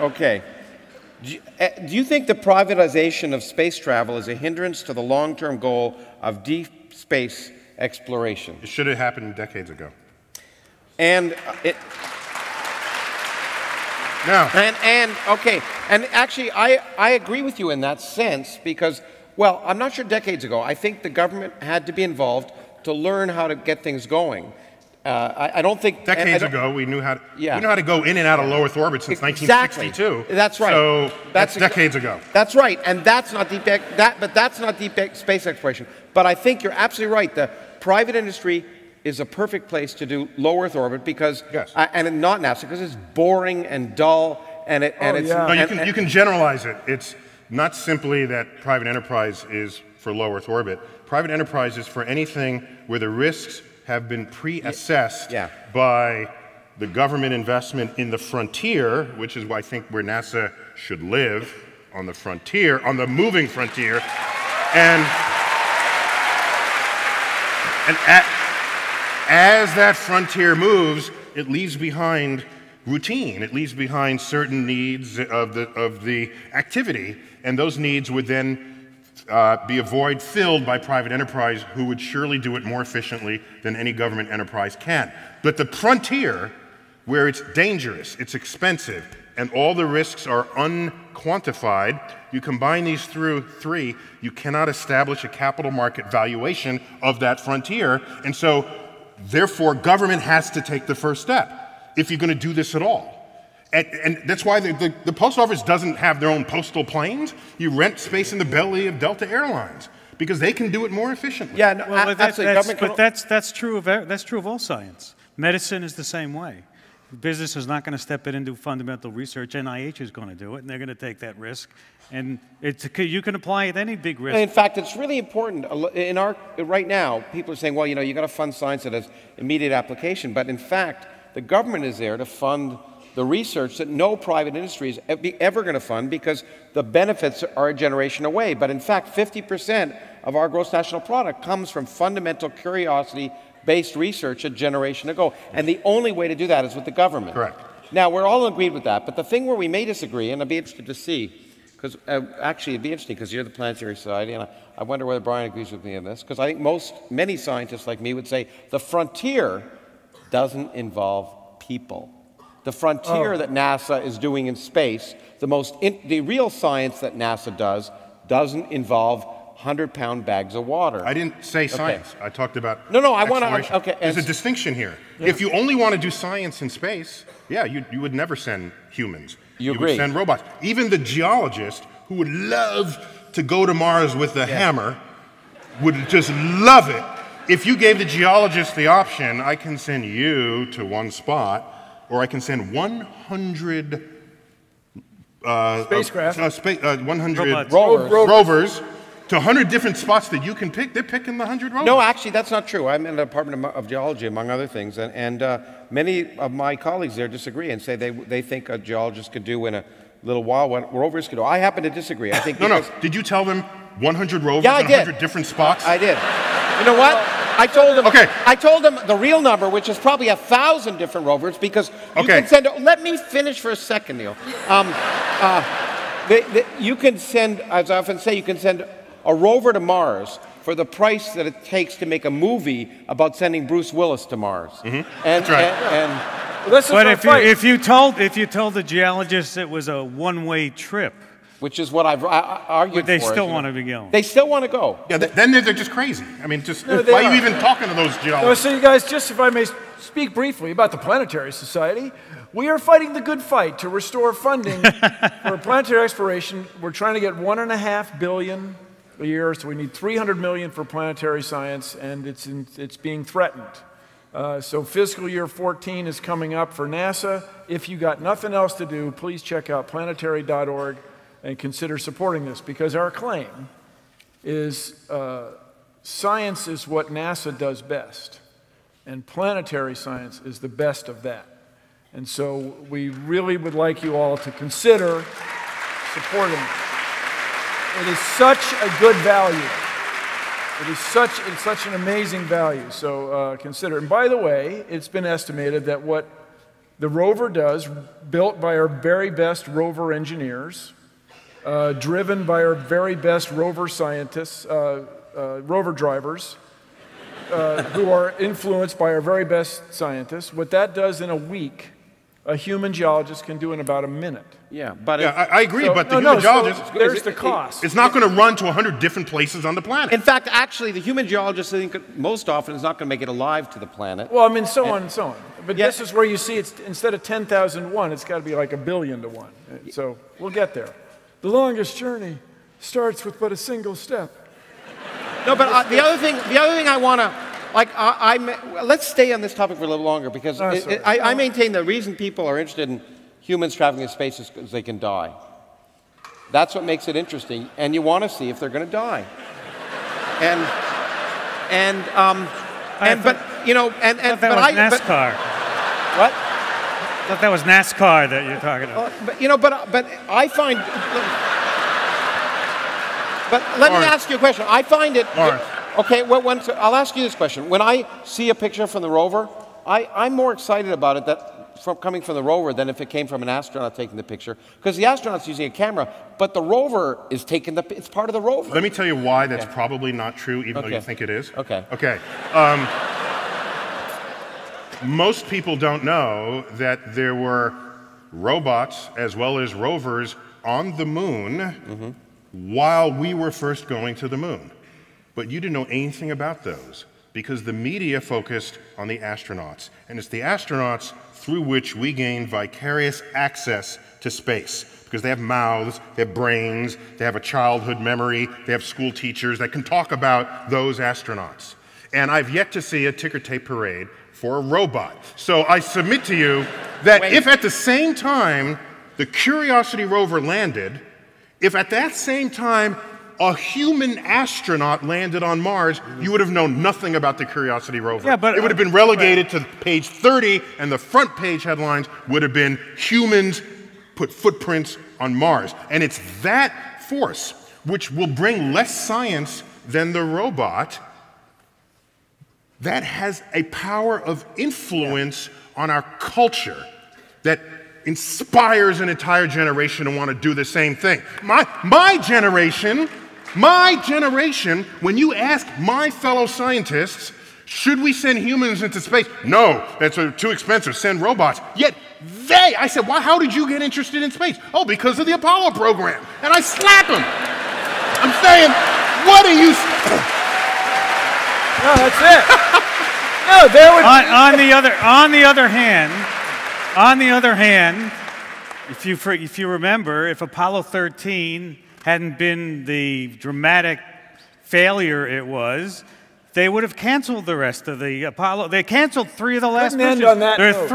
Okay. Do you think the privatization of space travel is a hindrance to the long-term goal of deep space exploration? It should have happened decades ago. And it... No. And okay, and actually, I agree with you in that sense because, well, I'm not sure decades ago. I think the government had to be involved to learn how to get things going. I don't think decades ago we knew how to, we knew how to go in and out of low Earth orbit since 1962. That's right. So that's decades ago. That's right, and that's not deep that's not deep space exploration. But I think you're absolutely right. The private industry is a perfect place to do low Earth orbit because, and not NASA, because it's boring and dull, and you can generalize it. It's not simply that private enterprise is for low Earth orbit. Private enterprise is for anything where the risks have been pre-assessed by the government investment in the frontier, which is, I think, where NASA should live, on the frontier, on the moving frontier, and as that frontier moves, it leaves behind routine. It leaves behind certain needs of the activity, and those needs would then be a void filled by private enterprise, who would surely do it more efficiently than any government enterprise can. But the frontier, where it's dangerous, it's expensive, and all the risks are unquantified, you combine these three, you cannot establish a capital market valuation of that frontier, and so therefore, government has to take the first step if you're going to do this at all. And that's why the post office doesn't have their own postal planes. You rent space in the belly of Delta Airlines because they can do it more efficiently. Yeah, no, well, that's true of all science. Medicine is the same way. Business is not going to step in and do fundamental research. NIH is going to do it, and they're going to take that risk. And it's, you can apply it any big risk. In fact, it's really important. In our, right now, people are saying, well, you know, you've got to fund science that has immediate application. But in fact, the government is there to fund the research that no private industry is ever going to fund because the benefits are a generation away. But in fact, 50% of our gross national product comes from fundamental curiosity-based research a generation ago. And the only way to do that is with the government. Correct. Now, we're all agreed with that, but the thing where we may disagree, and I'd be interested to see, because actually it'd be interesting because you're the Planetary Society, and I wonder whether Brian agrees with me on this, because I think many scientists like me would say the frontier doesn't involve people. The frontier that NASA is doing in space, the real science that NASA does, doesn't involve 100-pound bags of water. I didn't say science. I talked about exploration. There's a distinction here. Yeah. If you only want to do science in space, you would never send humans. You agree. You would send robots. Even the geologist who would love to go to Mars with a hammer would just love it. If you gave the geologist the option, I can send you to one spot, or I can send 100 rovers to 100 different spots that you can pick, they're picking the 100 rovers. No, actually, that's not true. I'm in the Department of Geology, among other things, and many of my colleagues there disagree and say they think a geologist could do in a little while what rovers could do. I happen to disagree. I think Did you tell them 100 rovers in 100 different spots? I did. You know what? I told them. Okay. I told them the real number, which is probably 1,000 different rovers, because you can send. Let me finish for a second, Neil. You can send, as I often say, you can send a rover to Mars for the price that it takes to make a movie about sending Bruce Willis to Mars. That's right. But if you told the geologists it was a one-way trip, which is what I've argued for. But they still want to be going. They still want to go. Yeah. Then they're just crazy. I mean, why are you even talking to those geologists? So you guys, just if I may speak briefly about the Planetary Society. We are fighting the good fight to restore funding for planetary exploration. We're trying to get $1.5 billion. A year, so we need $300 million for planetary science, and it's being threatened. So fiscal year 14 is coming up for NASA. If you got nothing else to do, please check out planetary.org and consider supporting this, because our claim is science is what NASA does best, and planetary science is the best of that. And so we really would like you all to consider supporting it. It is such a good value. It's such an amazing value, so consider it. And by the way, it's been estimated that what The rover does, built by our very best rover engineers, driven by our very best rover scientists, rover drivers, who are influenced by our very best scientists. What that does in a week, a human geologist can do in about a minute. Yeah, but yeah, I agree, so, but the human geologist... So there's the cost. It's not going to run to 100 different places on the planet. In fact, actually, the human geologist, I think, most often is not going to make it alive to the planet. Well, I mean, so on. But yeah, this is where you see it's, instead of 10,000 to 1, it's got to be like 1,000,000,000 to 1. So we'll get there. The longest journey starts with but a single step. No, but the other thing I want to... let's stay on this topic for a little longer, because I maintain the reason people are interested in humans traveling in space is because they can die. That's what makes it interesting, and you want to see if they're going to die. I thought that was NASCAR. What? I thought that was NASCAR that you're talking about. But let me ask you a question. I find it. Okay, well, I'll ask you this question. When I see a picture from the rover, I'm more excited about it coming from the rover than if it came from an astronaut taking the picture, because the astronaut's using a camera, but the rover is taking the... It's part of the rover. Let me tell you why that's probably not true, even though you think it is. Most people don't know that there were robots as well as rovers on the moon while we were first going to the moon. But you didn't know anything about those, because the media focused on the astronauts. And it's the astronauts through which we gain vicarious access to space, because they have mouths, they have brains, they have a childhood memory, they have school teachers that can talk about those astronauts. And I've yet to see a ticker tape parade for a robot. So I submit to you that if at the same time the Curiosity rover landed, if at that same time a human astronaut landed on Mars, you would have known nothing about the Curiosity rover. Yeah, but it would have been relegated to page 30, and the front page headlines would have been, humans put footprints on Mars. And it's that force which will bring less science than the robot that has a power of influence on our culture that inspires an entire generation to want to do the same thing. My generation, when you ask my fellow scientists, should we send humans into space? No, that's too expensive, send robots. Yet they, I said, well, how did you get interested in space? Oh, because of the Apollo program. And I slap them. I'm saying, what are you... No, that's it. No, there would on the other hand, if you remember, if Apollo 13 hadn't been the dramatic failure it was, they would have canceled the rest of the Apollo. They canceled 3 of the last missions. There are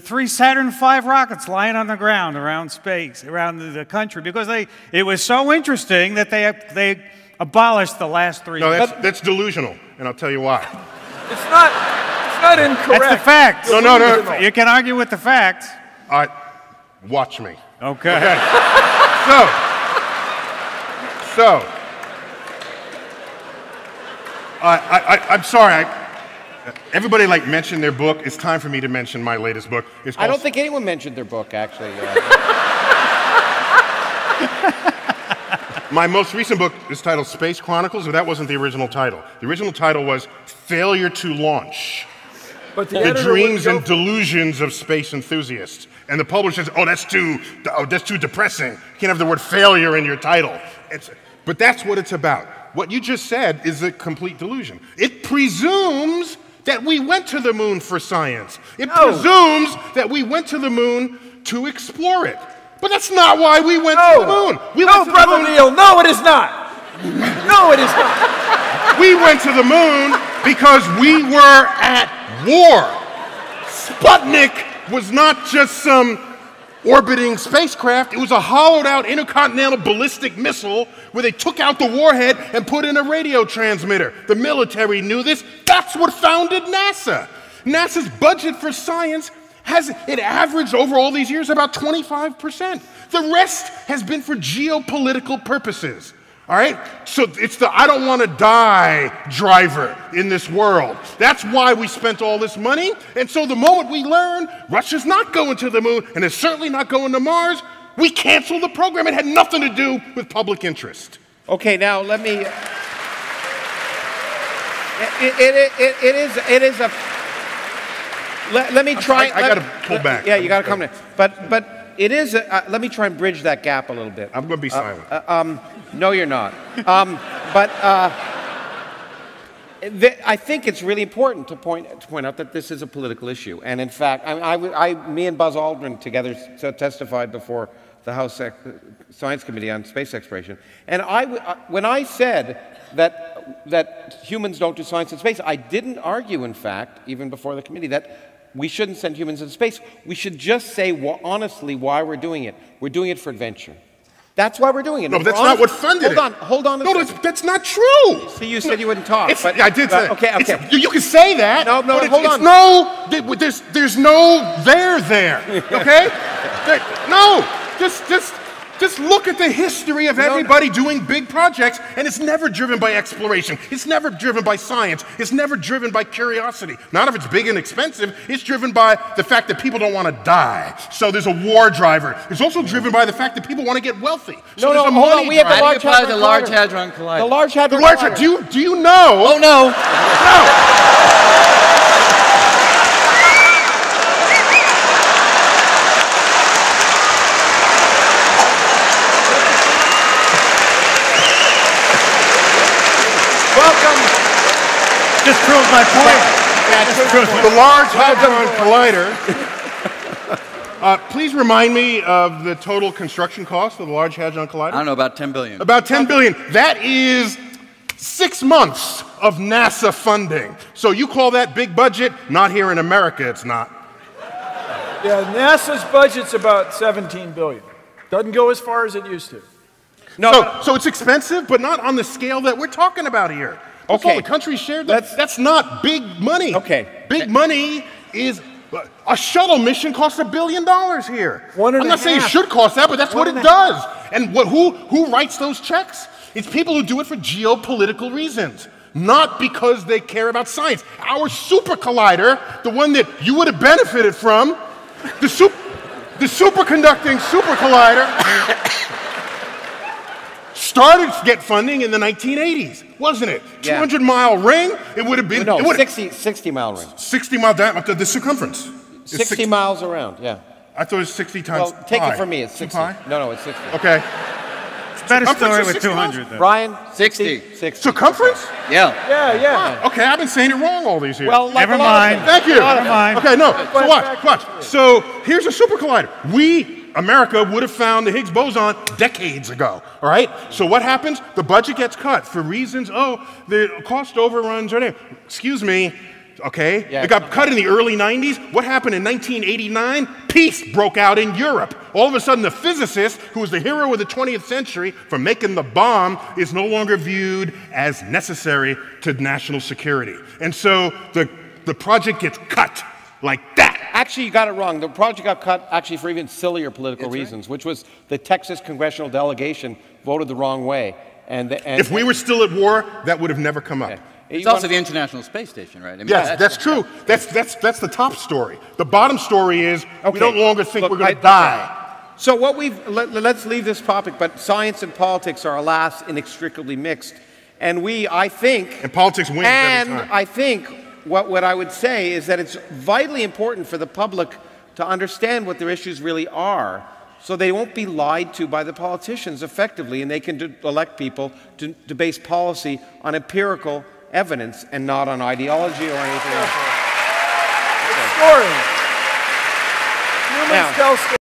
three Saturn V rockets lying on the ground around space, around the country, because it was so interesting that they abolished the last 3. No, that's delusional, and I'll tell you why. It's not incorrect. That's the fact. No. You can argue with the facts. All right, watch me. Okay. I'm sorry. Everybody mentioned their book. It's time for me to mention my latest book. It's called... I don't think anyone mentioned their book, actually. My most recent book is titled Space Chronicles, but that wasn't the original title. The original title was Failure to Launch. But the Dreams and Delusions of Space Enthusiasts. And the publisher says, oh, that's too depressing. You can't have the word failure in your title. But that's what it's about. What you just said is a complete delusion. It presumes that we went to the moon for science. It presumes that we went to the moon to explore it. But that's not why we went to the moon. Brother Neil, no, it is not. No, it is not. We went to the moon because we were at war. Sputnik was not just some orbiting spacecraft. It was a hollowed-out intercontinental ballistic missile where they took out the warhead and put in a radio transmitter. The military knew this. That's what founded NASA. NASA's budget for science it averaged over all these years about 25%. The rest has been for geopolitical purposes. All right? So it's the I don't want to die driver in this world. That's why we spent all this money. And so the moment we learn Russia's not going to the moon and it's certainly not going to Mars, we cancel the program. It had nothing to do with public interest. Okay, now let me... Let me try... I gotta pull back. Yeah, you gotta come in. But it is... let me try and bridge that gap a little bit. I'm gonna be silent. No, you're not. I think it's really important to point out that this is a political issue. And in fact, me and Buzz Aldrin together testified before the House Science Committee on Space Exploration. And when I said that humans don't do science in space, I didn't argue, in fact, even before the committee, that we shouldn't send humans in space. We should just say, well, honestly, why we're doing it. We're doing it for adventure. That's why we're doing it. No, that's not what funded it. Hold on. No, that's not true. So you said you wouldn't talk. I did say that. Okay. You can say that. No, hold on. There's no there there, okay? No, just look at the history of everybody doing big projects, and it's never driven by exploration. It's never driven by science. It's never driven by curiosity. Not if it's big and expensive. It's driven by the fact that people don't want to die. So there's a war driver. It's also driven by the fact that people want to get wealthy. So there's a money driver. We have the Large Hadron Collider. The Large Hadron Collider. Do you know? Oh, no. No. Just proves my point. The Large Hadron Collider. Please remind me of the total construction cost of the Large Hadron Collider. I don't know, about $10 billion. About $10 billion. That is 6 months of NASA funding. So you call that big budget? Not here in America, it's not. Yeah, NASA's budget's about $17 billion. Doesn't go as far as it used to. No. So it's expensive, but not on the scale that we're talking about here. Okay. The country shared that. That's not big money. Okay. Big money is a shuttle mission costs $1 billion here. I'm not saying it should cost that, but that's what it does. And who writes those checks? It's people who do it for geopolitical reasons, not because they care about science. Our super collider, the one that you would have benefited from, the superconducting super collider. Started to get funding in the 1980s, wasn't it? 200-mile ring, it would have been... No, 60-mile ring. 60-mile diameter, the circumference. 60 miles around, yeah. I thought it was 60 times pi. Well, take it from me, it's 60. No, it's 60. Okay. It's better story with 200, though. Brian? 60. Circumference? Yeah. Okay, I've been saying it wrong all these years. Well, never mind. Thank you. Never mind. Okay, no, so watch. So here's a super collider. America would have found the Higgs boson decades ago, all right? So what happens? The budget gets cut for reasons, the cost overruns right there. Excuse me, okay? Yeah, it got cut in the early 90s. What happened in 1989? Peace broke out in Europe. All of a sudden, the physicist, who was the hero of the 20th century for making the bomb, is no longer viewed as necessary to national security. And so the project gets cut like that. Actually, you got it wrong. The project got cut actually for even sillier political reasons, which was the Texas congressional delegation voted the wrong way. And if we were still at war, that would have never come up. Yeah. It's also the International Space Station, right? I mean, yes, that's true. That's the top story. The bottom story is we no longer think we're going to die. So what let's leave this topic, but science and politics are, alas, inextricably mixed. And I think... And politics wins every time. I think... What I would say is that it's vitally important for the public to understand what their issues really are, so they won't be lied to by the politicians effectively, and they can elect people to base policy on empirical evidence and not on ideology or anything else. It's story. Humans tell stories.